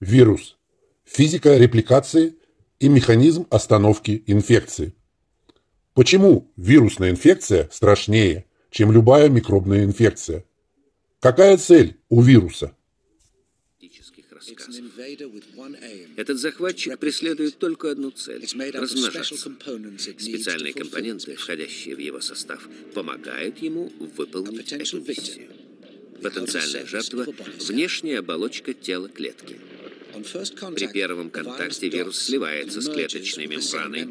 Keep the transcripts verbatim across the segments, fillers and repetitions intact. вирус, физика репликации и механизм остановки инфекции. Почему вирусная инфекция страшнее, чем любая микробная инфекция? Какая цель у вируса? Рассказов. Этот захватчик преследует только одну цель – размножаться. Специальные компоненты, входящие в его состав, помогают ему выполнить эту миссию. Потенциальная жертва – внешняя оболочка тела клетки. При первом контакте вирус сливается с клеточной мембраной.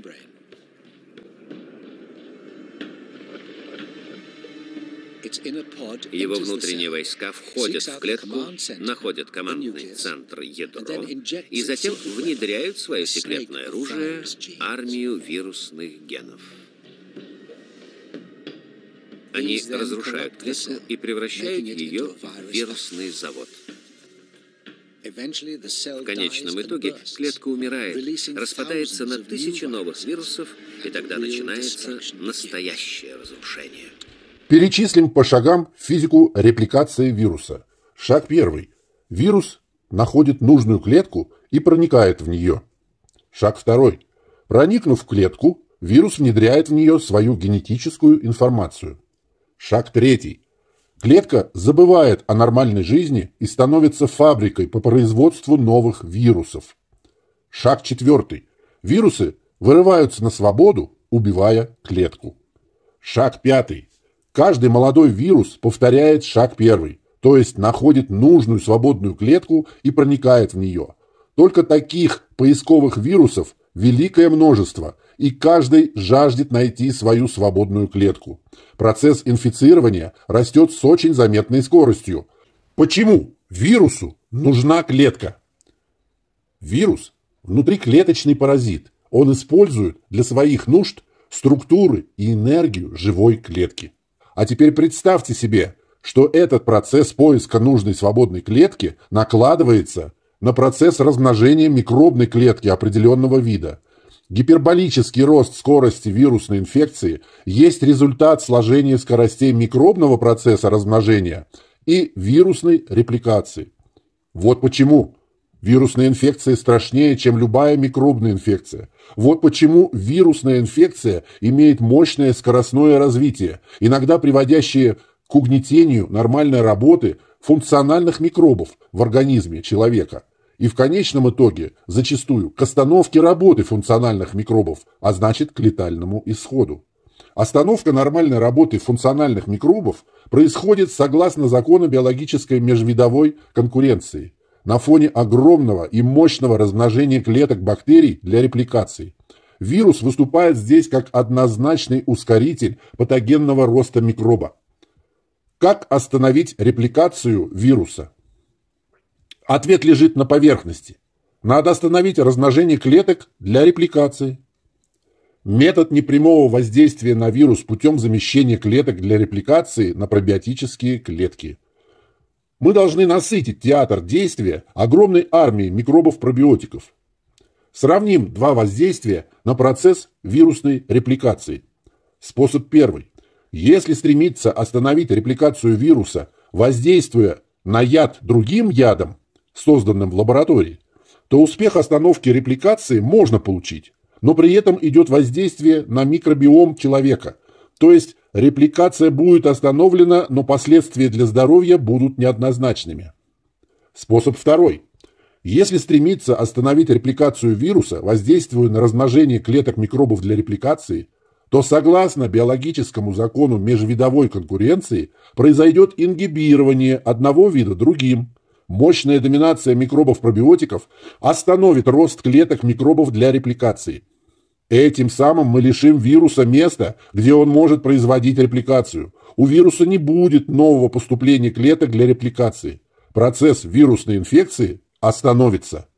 Его внутренние войска входят в клетку, находят командный центр ядро и затем внедряют свое секретное оружие – армию вирусных генов. Они разрушают клетку и превращают ее в вирусный завод. В конечном итоге клетка умирает, распадается на тысячи новых вирусов, и тогда начинается настоящее разрушение. Перечислим по шагам физику репликации вируса. Шаг первый. Вирус находит нужную клетку и проникает в нее. Шаг второй. Проникнув в клетку, вирус внедряет в нее свою генетическую информацию. Шаг третий. Клетка забывает о нормальной жизни и становится фабрикой по производству новых вирусов. Шаг четвертый. Вирусы вырываются на свободу, убивая клетку. Шаг пятый. Каждый молодой вирус повторяет шаг первый, то есть находит нужную свободную клетку и проникает в нее. Только таких поисковых вирусов великое множество, и каждый жаждет найти свою свободную клетку. Процесс инфицирования растет с очень заметной скоростью. Почему вирусу нужна клетка? Вирус – внутриклеточный паразит. Он использует для своих нужд структуры и энергию живой клетки. А теперь представьте себе, что этот процесс поиска нужной свободной клетки накладывается на процесс размножения микробной клетки определенного вида. Гиперболический рост скорости вирусной инфекции есть результат сложения скоростей микробного процесса размножения и вирусной репликации. Вот почему вирусная инфекция страшнее, чем любая микробная инфекция. Вот почему вирусная инфекция имеет мощное скоростное развитие, иногда приводящее к угнетению нормальной работы функциональных микробов в организме человека. И в конечном итоге зачастую к остановке работы функциональных микробов, а значит к летальному исходу. Остановка нормальной работы функциональных микробов происходит согласно закону биологической межвидовой конкуренции. На фоне огромного и мощного размножения клеток бактерий для репликации. Вирус выступает здесь как однозначный ускоритель патогенного роста микроба. Как остановить репликацию вируса? Ответ лежит на поверхности. Надо остановить размножение клеток для репликации. Метод непрямого воздействия на вирус путем замещения клеток для репликации на пробиотические клетки. Мы должны насытить театр действия огромной армии микробов-пробиотиков. Сравним два воздействия на процесс вирусной репликации. Способ первый. Если стремиться остановить репликацию вируса, воздействуя на яд другим ядом, созданным в лаборатории, то успех остановки репликации можно получить, но при этом идет воздействие на микробиом человека, то есть репликация будет остановлена, но последствия для здоровья будут неоднозначными. Способ второй. Если стремиться остановить репликацию вируса, воздействуя на размножение клеток микробов для репликации, то согласно биологическому закону межвидовой конкуренции произойдет ингибирование одного вида другим. Мощная доминация микробов-пробиотиков остановит рост клеток микробов для репликации. Этим самым мы лишим вируса места, где он может производить репликацию. У вируса не будет нового поступления клеток для репликации. Процесс вирусной инфекции остановится.